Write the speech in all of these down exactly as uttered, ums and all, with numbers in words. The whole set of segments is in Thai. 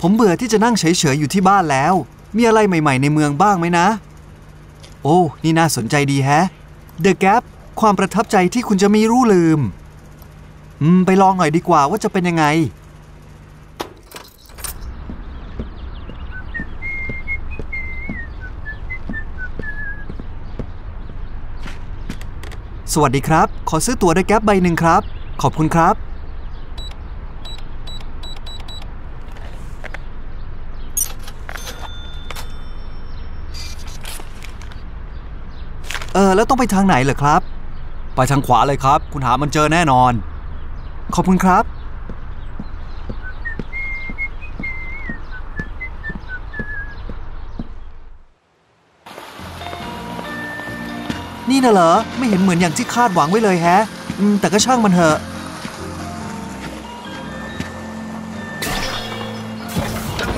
ผมเบื่อที่จะนั่งเฉยๆอยู่ที่บ้านแล้วมีอะไรใหม่ๆในเมืองบ้างไหมนะโอ้นี่น่าสนใจดีแฮะ The Gap ความประทับใจที่คุณจะไม่รู้ลืมอืมไปลองหน่อยดีกว่าว่าจะเป็นยังไงสวัสดีครับขอซื้อตั๋ว The Gap ใบหนึ่งครับขอบคุณครับเออแล้วต้องไปทางไหนเหรอครับไปทางขวาเลยครับคุณหามันเจอแน่นอนขอบคุณครับนี่น่ะเหรอไม่เห็นเหมือนอย่างที่คาดหวังไว้เลยแฮะแต่ก็ช่างมันเถอะ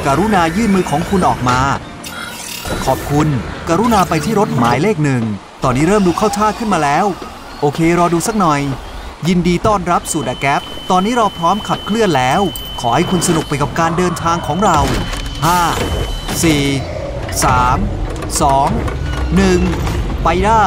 กรุณายื่นมือของคุณออกมาขอบคุณกรุณาไปที่รถหมายเลขหนึ่งตอนนี้เริ่มดูเข้าท่าขึ้นมาแล้วโอเครอดูสักหน่อยยินดีต้อนรับสู่ The Gap ตอนนี้เราพร้อมขับเคลื่อนแล้วขอให้คุณสนุกไปกับการเดินทางของเราห้า สี่ สาม สอง หนึ่งไปได้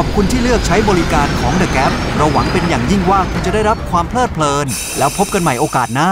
ขอบคุณที่เลือกใช้บริการของ The Gap เราหวังเป็นอย่างยิ่งว่าคุณจะได้รับความเพลิดเพลินแล้วพบกันใหม่โอกาสหน้า